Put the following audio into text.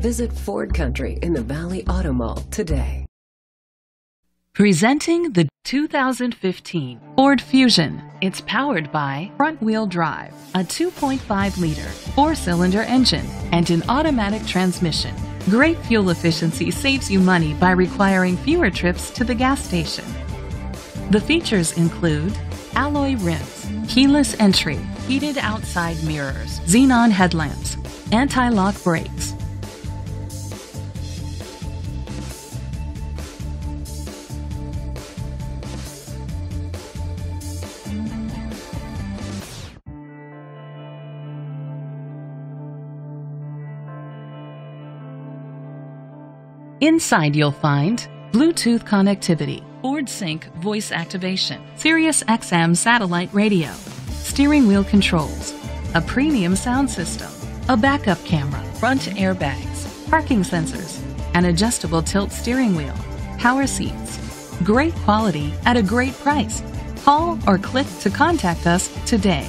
Visit Ford Country in the Valley Auto Mall today. Presenting the 2015 Ford Fusion. It's powered by front-wheel drive, a 2.5-liter four-cylinder engine, and an automatic transmission. Great fuel efficiency saves you money by requiring fewer trips to the gas station. The features include alloy rims, keyless entry, heated outside mirrors, xenon headlamps, anti-lock brakes, Inside you'll find Bluetooth connectivity, Ford Sync voice activation, Sirius XM satellite radio, steering wheel controls, a premium sound system, a backup camera, front airbags, parking sensors, an adjustable tilt steering wheel, power seats. Great quality at a great price. Call or click to contact us today.